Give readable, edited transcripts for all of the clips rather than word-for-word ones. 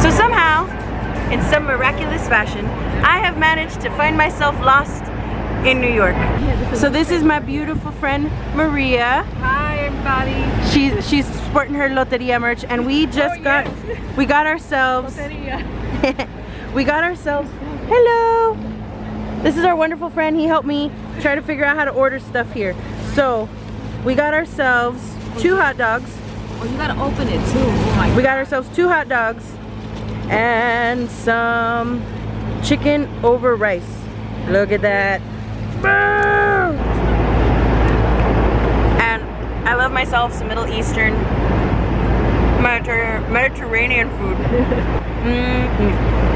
So somehow, in some miraculous fashion, I have managed to find myself lost in New York. So this is my beautiful friend Maria. Hi everybody. She's sporting her Loteria merch, and we just we got ourselves. Hello. This is our wonderful friend. He helped me try to figure out how to order stuff here. So we got ourselves 2 hot dogs. Oh, you gotta open it too. Oh my God. We got ourselves 2 hot dogs and some chicken over rice. Look at that. And I love myself some Middle Eastern Mediterranean food. Mm-hmm.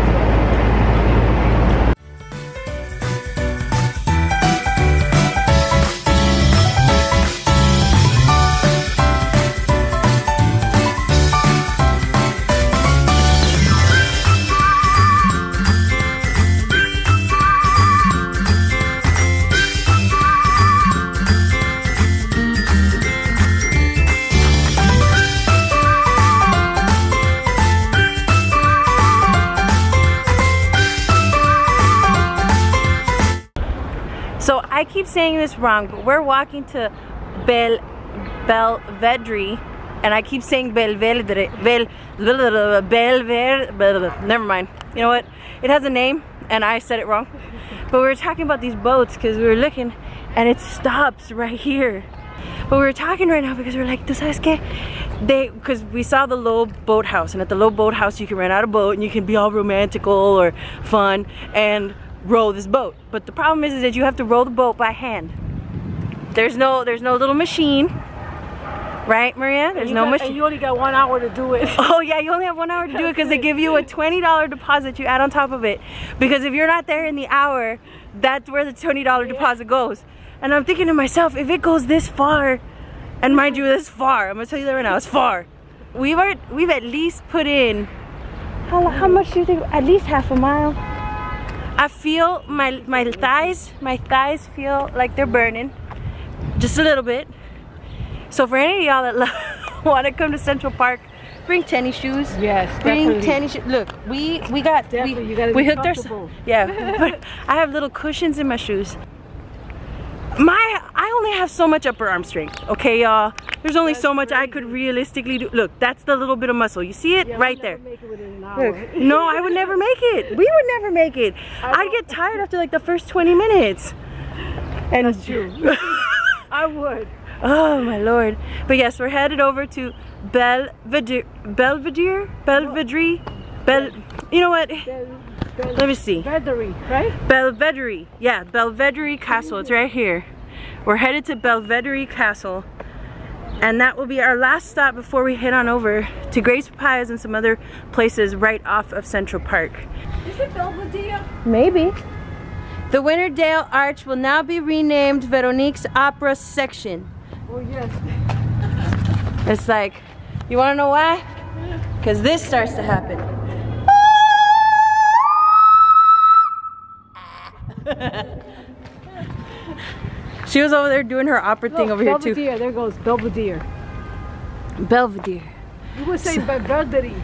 So I keep saying this wrong, but we're walking to Belvedere, and I keep saying Belvedere, never mind. You know what? It has a name, and I said it wrong. But we were talking about these boats because we were looking, and it stops right here. But we were talking right now because we were like, ¿tú sabes qué? Because we saw the Low Boathouse, and at the Low Boathouse you can rent out a boat, and you can be all romantical or fun, and row this boat. But the problem is that you have to row the boat by hand. There's no little machine, right, Maria? There's no machine. And you only got 1 hour to do it. Oh yeah, you only have 1 hour to do it because they give you a $20 deposit you add on top of it. Because if you're not there in the hour, that's where the $20 deposit goes. And I'm thinking to myself, if it goes this far, and mind you, this far, I'm gonna tell you that right now, it's far. We've at least put in how much do you think? At least half a mile. I feel my thighs feel like they're burning just a little bit. So for any of y'all that want to come to Central Park, bring tennis shoes. Yes, bring definitely. Tennis shoes. Look, we got definitely, we hooked ourselves. Yeah, but I have little cushions in my shoes. I only have so much upper arm strength. Okay, y'all. There's only so much I could realistically do. Look, that's the little bit of muscle. You see it right there. Make it within an hour. Look, no, I would never make it. We would never make it. I'd get tired after like the first 20 minutes. And that's true. I would. Oh my Lord. But yes, we're headed over to Belvedere. You know what? Let me see. Belvedere, right? Belvedere. Yeah, Belvedere Castle. It's right here. We're headed to Belvedere Castle. And that will be our last stop before we head on over to Gray's Papaya and some other places right off of Central Park. Is it Belvedere? Maybe. The Winterdale Arch will now be renamed Veronique's Opera Section. Oh yes. It's like, you wanna know why? Because this starts to happen. She was over there doing her opera thing over here too. Belvedere, there goes Belvedere. Belvedere. You would say Belvedere.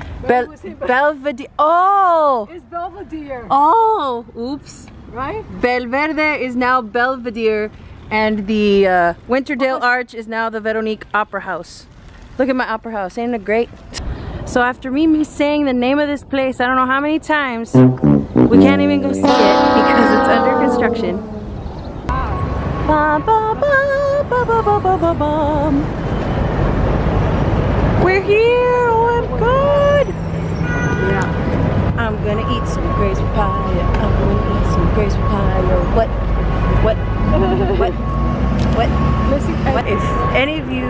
Belvedere. Oh! It's Belvedere. Oh! Oops. Right? Belvedere is now Belvedere, and the Winterdale Arch is now the Veronique Opera House. Look at my opera house. Ain't it great? So after me saying the name of this place, I don't know how many times, we can't even go see it because it's under construction. Ba, ba, ba, ba, ba, ba, ba, ba, ba. We're here! Oh, I'm good! Yeah. I'm gonna eat some Gray's Papaya. I'm gonna eat some Gray's Papaya. What? What? What? What? If any of you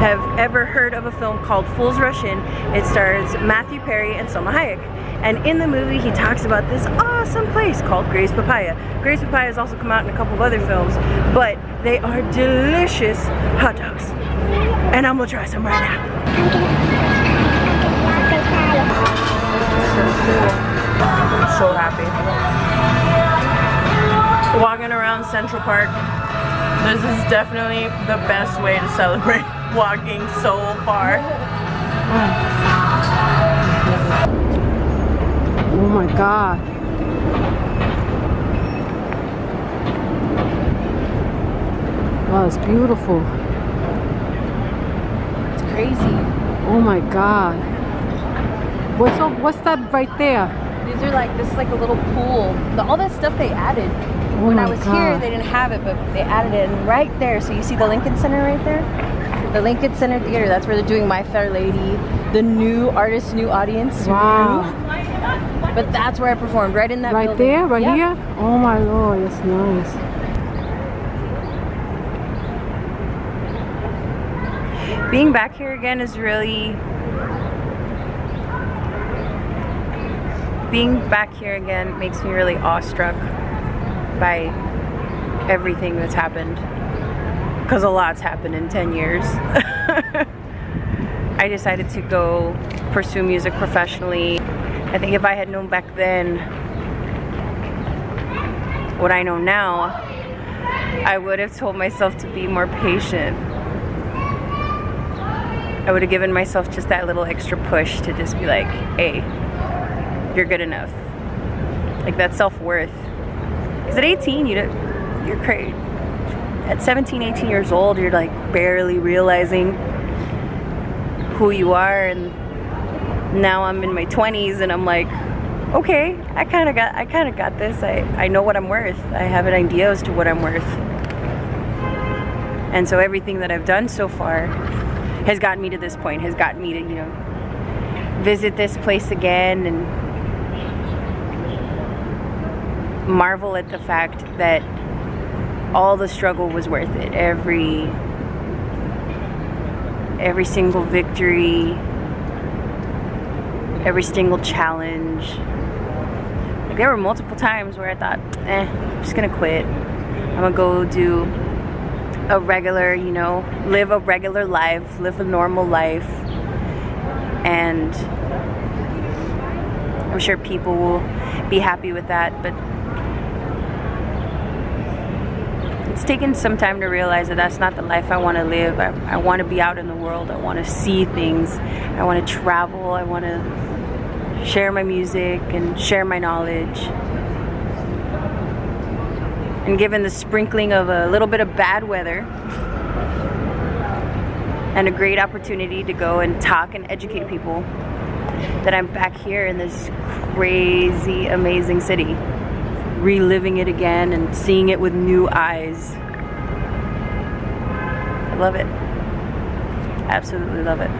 have ever heard of a film called Fools Rush In, it stars Matthew Perry and Selma Hayek. And in the movie, he talks about this awesome place called Gray's Papaya. Gray's Papaya has also come out in a couple of other films, but they are delicious hot dogs. and I'm gonna try some right now. I'm so happy. Walking around Central Park, this is definitely the best way to celebrate walking so far. Oh my God. Wow, it's beautiful. It's crazy. Oh my God. What's that right there? These are like, this is like a little pool. All that stuff they added. Oh when I was here, they didn't have it, but they added it. And right there, so you see the Lincoln Center right there? The Lincoln Center Theater, that's where they're doing My Fair Lady, the new artist, new audience. Wow. But that's where I performed, right in that building. Right there, right here? Oh my Lord, that's nice. Being back here again is really... Being back here again makes me really awestruck by everything that's happened. Because a lot's happened in 10 years. I decided to go pursue music professionally. I think if I had known back then what I know now, I would have told myself to be more patient. I would have given myself just that little extra push to just be like, hey, you're good enough. Like that self-worth. Because at 18, you're crazy. At 17, 18 years old, you're like barely realizing who you are. And now I'm in my 20s and I'm like, okay, I kind of got this. I know what I'm worth. I have an idea as to what I'm worth. And so everything that I've done so far has gotten me to this point, has gotten me to, you know, visit this place again and marvel at the fact that all the struggle was worth it. Every single victory, every single challenge. Like there were multiple times where I thought, I'm just gonna quit. I'm gonna go do a regular, you know, live a regular life, live a normal life, and I'm sure people will be happy with that, but it's taken some time to realize that that's not the life I want to live. I want to be out in the world, I want to see things, I want to travel, I want to share my music and share my knowledge. And given the sprinkling of a little bit of bad weather and a great opportunity to go and talk and educate people, that I'm back here in this crazy, amazing city, reliving it again and seeing it with new eyes. I love it. Absolutely love it.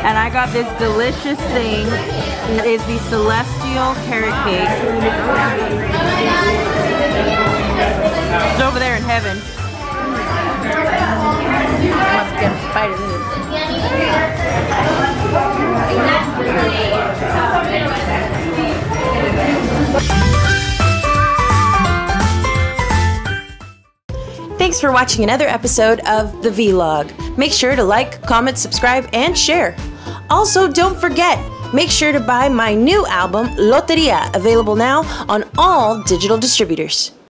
And I got this delicious thing. It is the celestial carrot cake. It's over there in heaven. Must get a bite of this. Thanks for watching another episode of The Vlog. Make sure to like, comment, subscribe, and share. Also, don't forget, make sure to buy my new album, Loteria, available now on all digital distributors.